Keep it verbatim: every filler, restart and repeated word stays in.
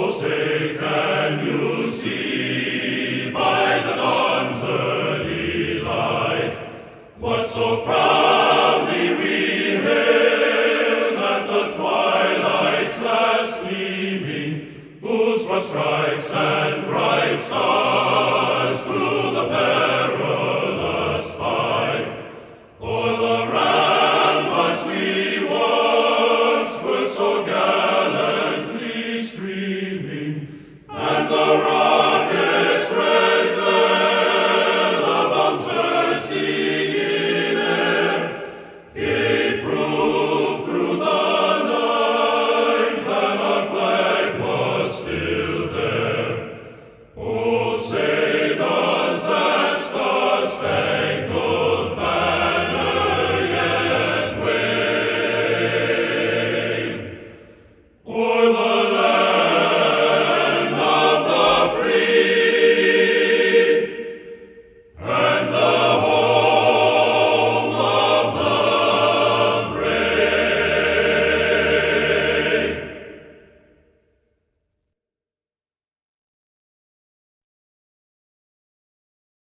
Oh, say, can you see by the dawn's early light what so proudly we hailed at the twilight's last gleaming, whose was right